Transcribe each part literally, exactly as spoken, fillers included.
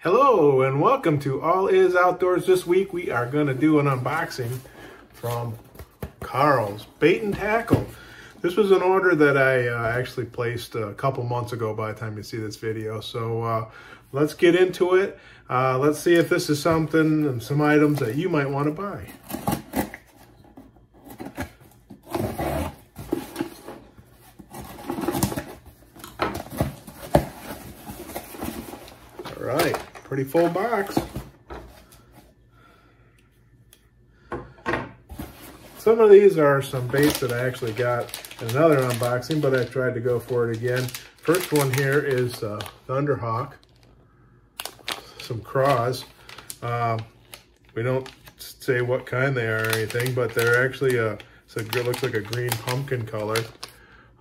Hello and welcome to All Is Outdoors. This week we are going to do an unboxing from Karl's Bait and Tackle. This was an order that I uh, actually placed a couple months ago by the time you see this video. So uh, let's get into it. Uh, let's see if this is something and some items that you might want to buy. All right. Pretty full box. Some of these are some baits that I actually got in another unboxing, but I tried to go for it again. First one here is uh, Thunderhawk, some craws. Uh, we don't say what kind they are or anything, but they're actually a, it's a it looks like a green pumpkin color.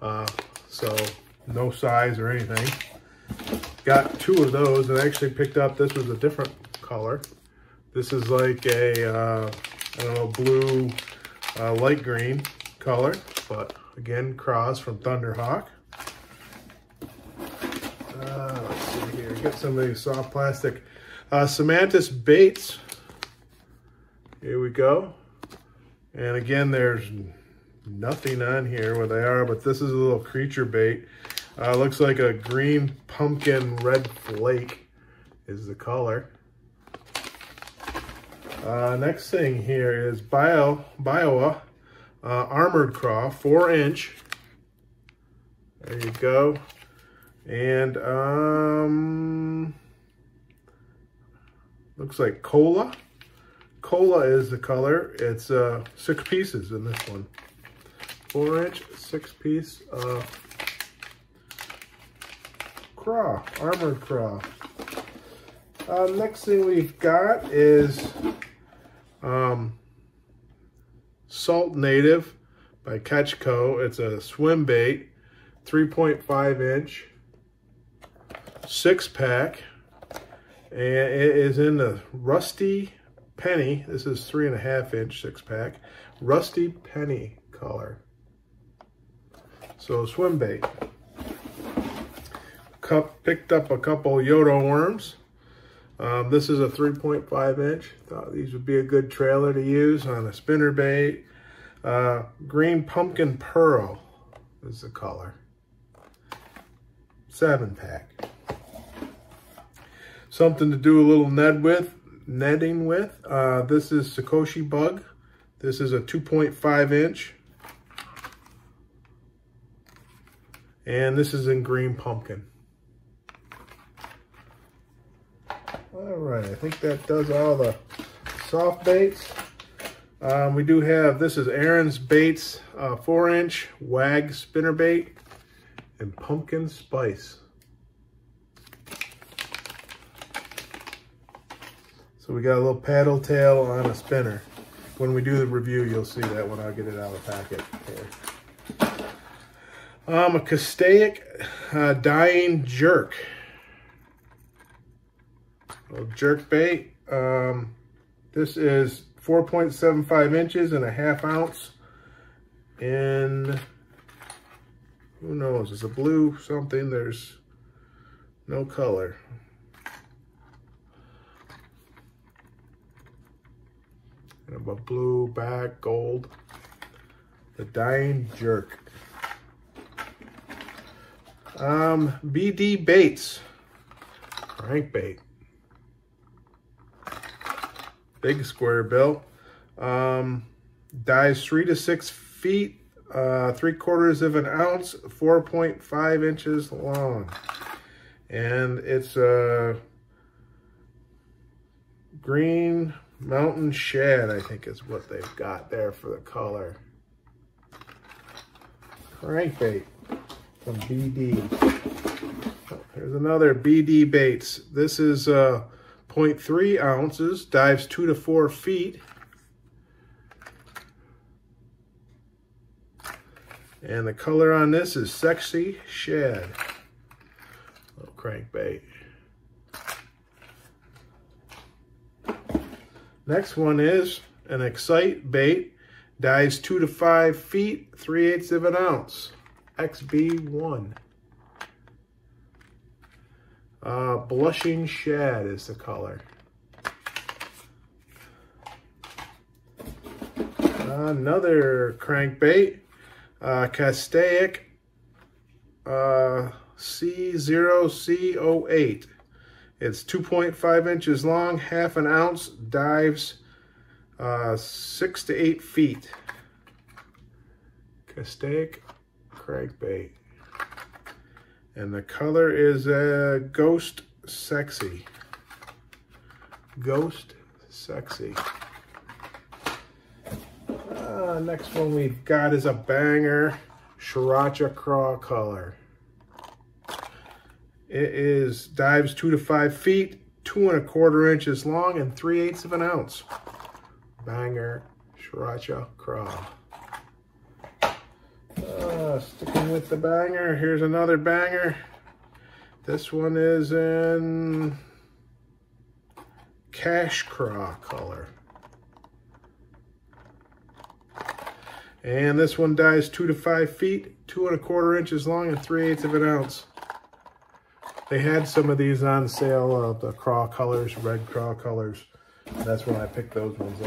Uh, so no size or anything. Got two of those, and I actually picked up, this was a different color. This is like a, uh, I don't know, blue, uh, light green color, but again, craws from Thunderhawk. Uh, let's see here, get some of these soft plastic. Uh, Semantis Baits, here we go. And again, there's nothing on here where they are, but this is a little creature bait. Uh, looks like a green pumpkin red flake is the color. Uh, next thing here is Bio, Bioa uh, Armored Craw, four inch. There you go. And um, looks like Cola. Cola is the color. It's uh, six pieces in this one. Four inch, six piece. Uh, Craw, armored craw. Uh, next thing we've got is um, Salt Native by Catch Co. It's a swim bait, three point five inch, six pack, and it is in the Rusty Penny. This is three and a half inch six pack, Rusty Penny color. So swim bait. Cup, picked up a couple Yodo worms. Um, this is a three point five inch. Thought these would be a good trailer to use on a spinnerbait. Uh, green pumpkin pearl is the color. Seven pack. Something to do a little net with, netting with. Uh, this is sakoshi bug. This is a two point five inch. And this is in green pumpkin. All right, I think that does all the soft baits. Um, we do have, this is Aaron's Baits, uh, four inch wag spinnerbait and pumpkin spice. So we got a little paddle tail on a spinner. When we do the review, you'll see that when I get it out of the packet here. Um, a Castaic uh, Dying Jerk. Jerk bait. Um, this is four point seven five inches and a half ounce. And who knows? It's a blue something. There's no color. And a blue back, gold. The Dying Jerk. Um, B D Baits. Crankbait. Big square bill, um, dives three to six feet, uh, three quarters of an ounce, four point five inches long. And it's a green mountain shad, I think is what they've got there for the color. Crankbait from B D. Oh, there's another B D Baits. This is uh, zero point three ounces, dives two to four feet. And the color on this is Sexy Shad. Little crankbait. Next one is an Excite Bait, dives two to five feet, three eighths of an ounce. X B one. Uh, Blushing Shad is the color. Another crankbait, uh, Castaic uh, C zero C zero eight. It's two point five inches long, half an ounce, dives uh, six to eight feet. Castaic crankbait. And the color is uh, Ghost Sexy. Ghost Sexy. Uh, next one we've got is a Banger Sriracha Craw color. It is dives two to five feet, two and a quarter inches long, and three eighths of an ounce. Banger Sriracha Craw. Uh, sticking with the Banger, here's another Banger. This one is in Cash Craw color. And this one dives two to five feet, two and a quarter inches long, and three eighths of an ounce. They had some of these on sale, uh, the craw colors, red craw colors. That's when I picked those ones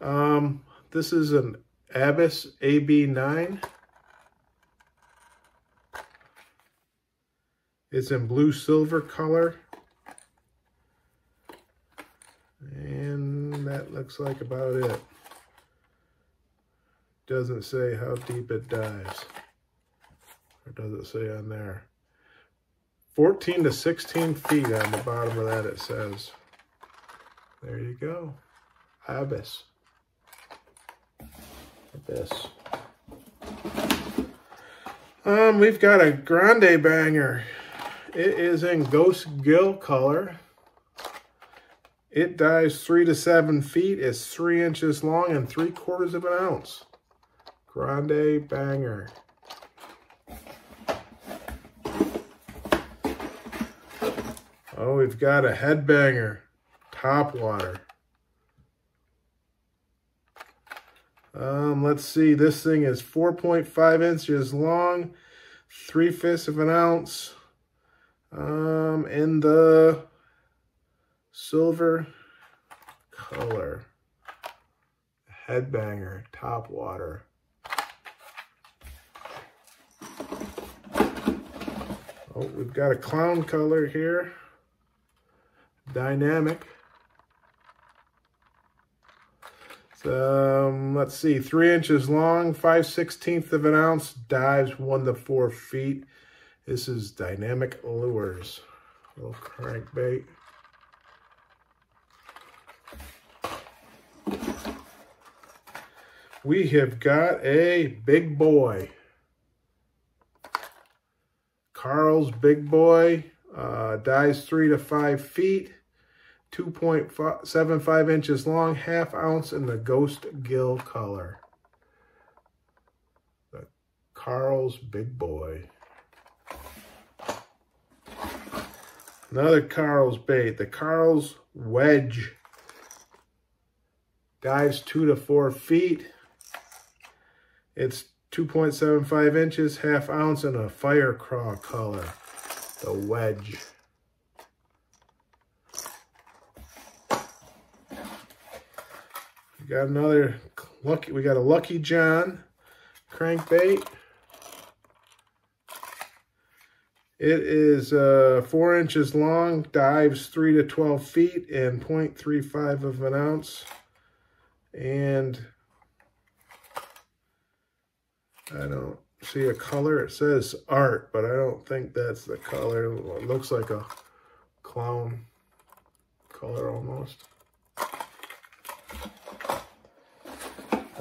up. Um, this is an Abyss A B nine. It's in blue silver color. And that looks like about it. Doesn't say how deep it dives, or does it say on there? fourteen to sixteen feet on the bottom of that it says. There you go, Abyss. Abyss. Um, we've got a Grande Banger. It is in Ghost Gill color. It dives three to seven feet. It's three inches long and three quarters of an ounce. Grande Banger. Oh, we've got a Headbanger Topwater. Um, let's see. This thing is four point five inches long, three-fifths of an ounce, um, in the silver color. Headbanger Topwater. Oh, we've got a clown color here. Dynamic. So, um, let's see, three inches long, five sixteenths of an ounce, dives one to four feet. This is Dynamic Lures. A little crankbait. We have got a Big Boy. Karl's Big Boy, uh, dives three to five feet, two point seven five inches long, half ounce in the Ghost Gill color. The Karl's Big Boy. Another Karl's bait, the Karl's Wedge. Dives two to four feet. It's two point seven five inches, half ounce, and a fire craw color, the Wedge. We got another lucky. We got a Lucky John crankbait. It is uh, four inches long, dives three to twelve feet, and point three five of an ounce, and I don't see a color. It says art, but I don't think that's the color. It looks like a clown color almost.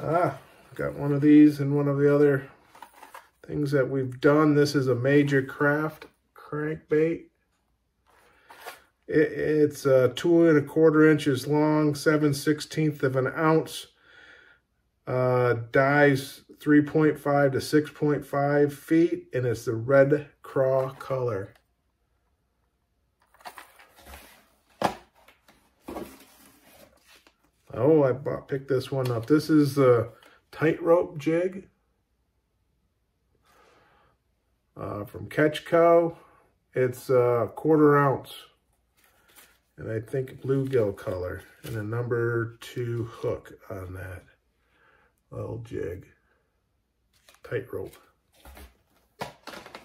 Ah, got one of these and one of the other things that we've done. This is a Majorcraft crankbait. It, it's uh, two and a quarter inches long, seven sixteenth of an ounce. Uh, dives three point five to six point five feet, and it's the red craw color. Oh, I bought, picked this one up. This is the Tightrope Jig uh, from Catch Co. It's a quarter ounce, and I think bluegill color, and a number two hook on that little jig, tightrope.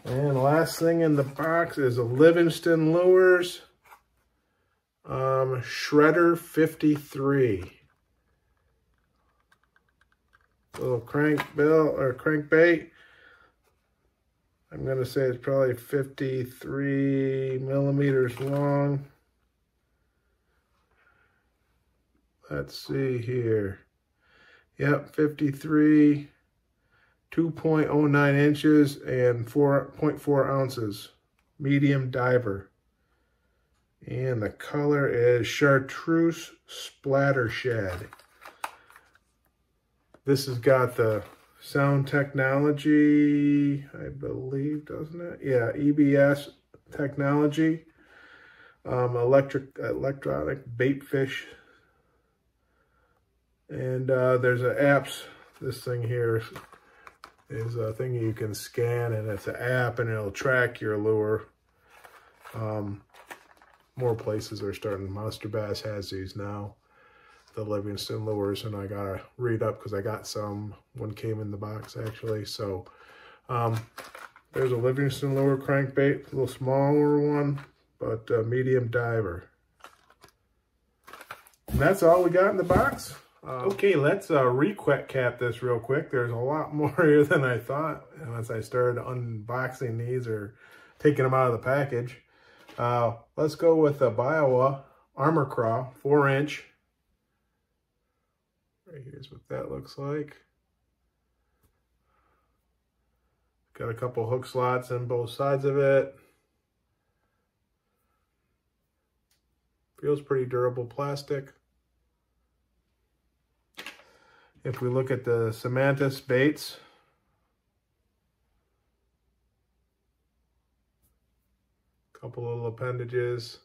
And last thing in the box is a Livingston Lures um, Shredder fifty-three. Little crank bill or crank bait. I'm gonna say it's probably fifty-three millimeters long. Let's see here. Yep, fifty-three, two point oh nine inches and four point four ounces. Medium diver. And the color is chartreuse splatter shad. This has got the sound technology, I believe, doesn't it? Yeah, E B S technology, um, electric, electronic bait fish. And uh, there's an apps. This thing here is a thing you can scan, and it's an app, and it'll track your lure. Um, more places are starting. Monster Bass has these now. The Livingston Lures, and I gotta read up because I got some. One came in the box actually. So um, there's a Livingston Lure crankbait, a little smaller one, but uh, medium diver. And that's all we got in the box. Uh, okay, let's uh, recap this real quick. There's a lot more here than I thought once I started unboxing these or taking them out of the package. Uh, let's go with the Bioa Armor Craw four inch. Right, here's what that looks like. Got a couple hook slots on both sides of it. Feels pretty durable plastic. If we look at the Semantis Baits, couple little appendages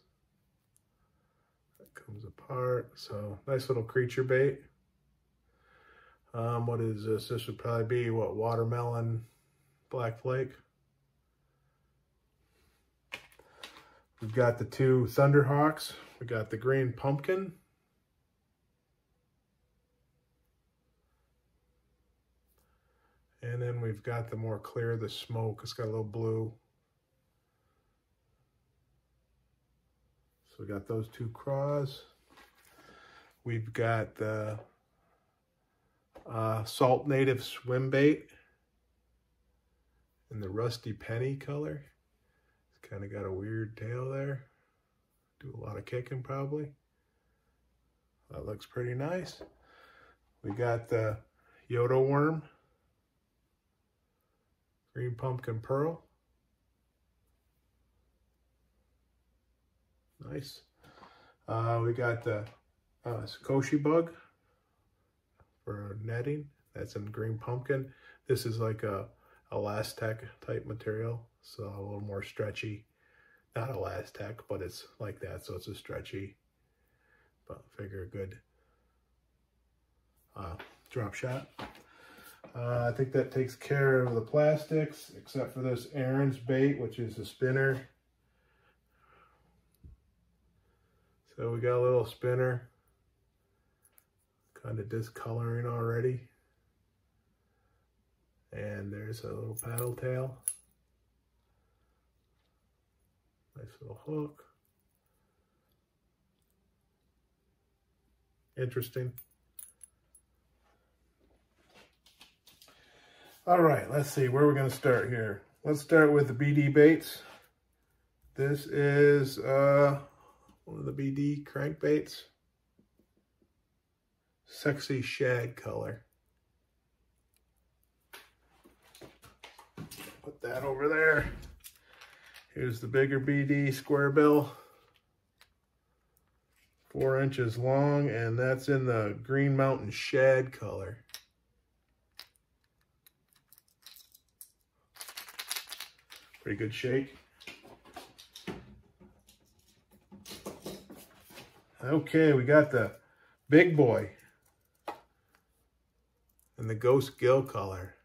that comes apart. So nice little creature bait. Um, what is this? This would probably be, what, watermelon black flake. We've got the two Thunderhawks. We got the green pumpkin. And then we've got the more clear, the smoke. It's got a little blue. So we got those two craws. We've got the Uh, Salt Native swim bait in the rusty penny color. It's kind of got a weird tail there. Do a lot of kicking probably. That looks pretty nice. We got the Yodo worm, green pumpkin pearl. Nice. Uh, we got the uh, sakoshi bug for netting, that's in green pumpkin. This is like a Elastec type material, so a little more stretchy. Not Elastec, but it's like that, so it's a stretchy, but figure a good uh, drop shot. Uh, I think that takes care of the plastics, except for this Aaron's bait, which is a spinner. So we got a little spinner. Kind of discoloring already. And there's a little paddle tail. Nice little hook. Interesting. All right, let's see where we're going to start here. Let's start with the B D Baits. This is uh, one of the B D crankbaits. Sexy shad color. Put that over there. Here's the bigger B D square bill. Four inches long, and that's in the Green Mountain shad color. Pretty good shake. Okay, we got the Big Boy. And the ghost gill color.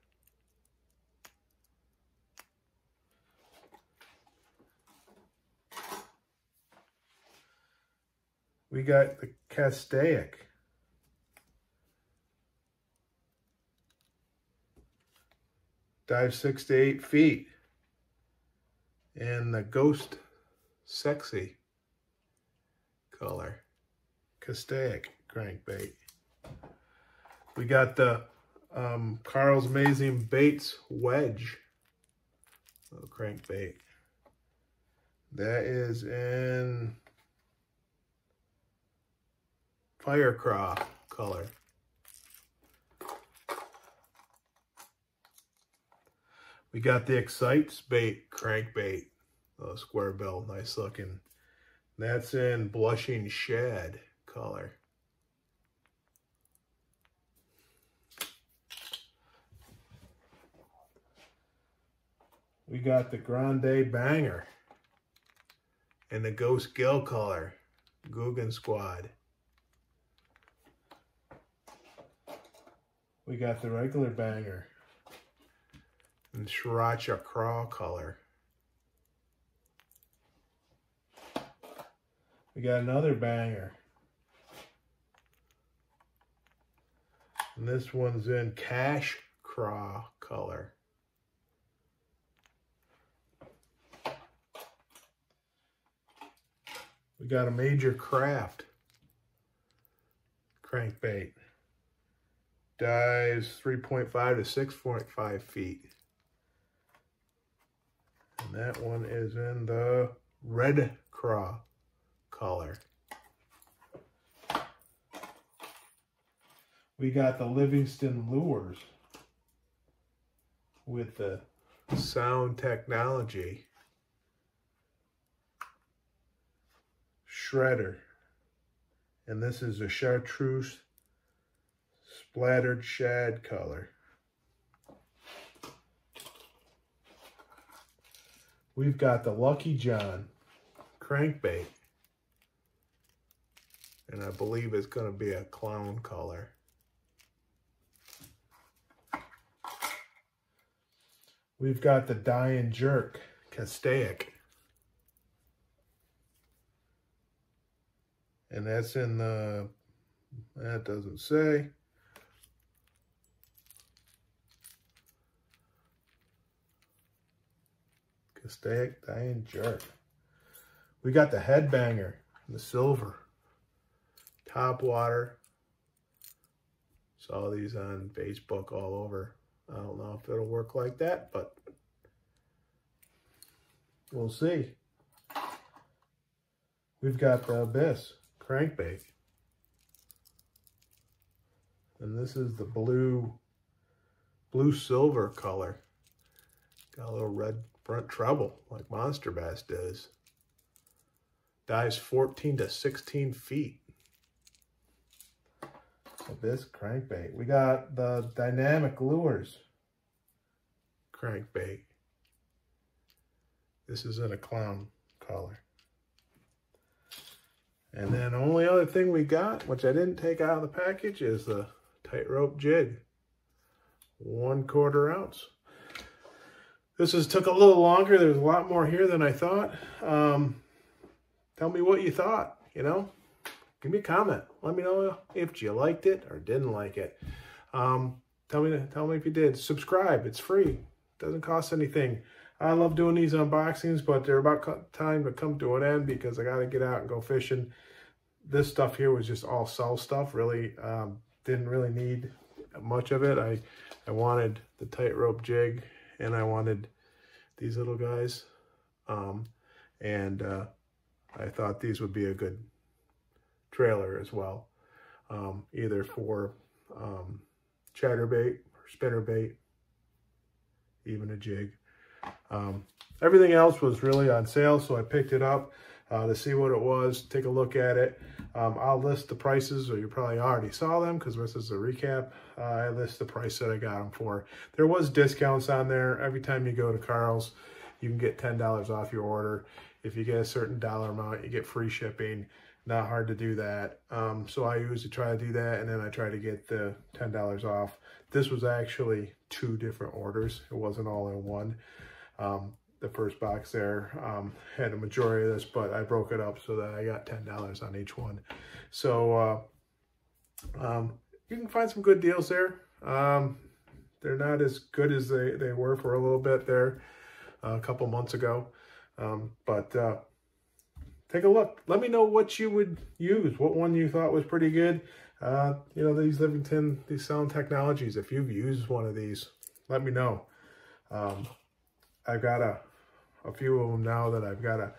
we got the Castaic. Dive six to eight feet. And the Ghost Sexy color. Castaic crankbait. We got the um, Karl's Amazing Baits Wedge. Little crankbait. That is in Firecroft color. We got the Excite Bait crankbait, oh, square bill, nice looking. That's in Blushing Shad color. We got the Grande Banger and the Ghost Gill color, Googan Squad. We got the regular Banger and Sriracha Craw color. We got another Banger. And this one's in Cash Craw color. We got a Majorcraft crankbait. Dives three point five to six point five feet. And that one is in the Red Craw color. We got the Livingston Lures with the Sound Technology Shredder. And this is a Chartreuse Splattered Shad color. We've got the Lucky John crankbait. And I believe it's going to be a clown color. We've got the Dying Jerk Castaic. And that's in the, that doesn't say. Castaic Dying Jerk. We got the Headbanger, the silver, top water. Saw these on Facebook all over. I don't know if it'll work like that, but we'll see. We've got the Abyss crankbait. And this is the blue, blue silver color. Got a little red front treble like Monster Bass does. Dives fourteen to sixteen feet. Abyss crankbait. We got the Dynamic Lures crankbait. This is in a clown collar. And then only other thing we got, which I didn't take out of the package, is the Tightrope Jig. One quarter ounce. This is, took a little longer. There's a lot more here than I thought. Um, tell me what you thought, you know? Give me a comment. Let me know if you liked it or didn't like it. Um, tell me tell me if you did. Subscribe. It's free. Doesn't cost anything. I love doing these unboxings, but they're about time to come to an end because I got to get out and go fishing. This stuff here was just all sell stuff. Really um, didn't really need much of it. I, I wanted the Tightrope Jig, and I wanted these little guys. Um, and uh, I thought these would be a good trailer as well, um, either for um, chatterbait or spinnerbait, even a jig. Um, everything else was really on sale, so I picked it up uh, to see what it was, take a look at it. Um, I'll list the prices, or you probably already saw them because this is a recap. Uh, I list the price that I got them for. There was discounts on there. Every time you go to Karl's, you can get ten dollars off your order. If you get a certain dollar amount, you get free shipping. Not hard to do that. Um, so I usually try to do that, and then I try to get the ten dollars off. This was actually two different orders. It wasn't all in one. Um, the first box there. Um, had a majority of this, but I broke it up so that I got ten dollars on each one. So uh, um, you can find some good deals there. Um, they're not as good as they, they were for a little bit there uh, a couple months ago. Um, but uh, take a look. Let me know what you would use, what one you thought was pretty good. Uh, you know, these Livingston, these Sound Technologies, if you've used one of these, let me know. Um, I've got a, a few of them now that I've got to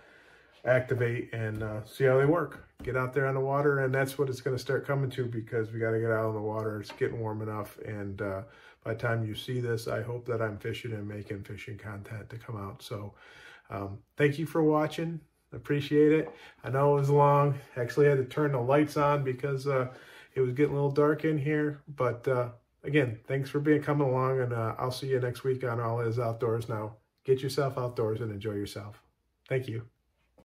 activate and uh, see how they work. Get out there on the water, and that's what it's going to start coming to, because we got to get out on the water. It's getting warm enough, and uh, by the time you see this, I hope that I'm fishing and making fishing content to come out. So um, thank you for watching. Appreciate it. I know it was long. Actually had to turn the lights on because uh, it was getting a little dark in here, but uh, again, thanks for being coming along, and uh, I'll see you next week on All Is Outdoors Now. Get yourself outdoors and enjoy yourself. Thank you.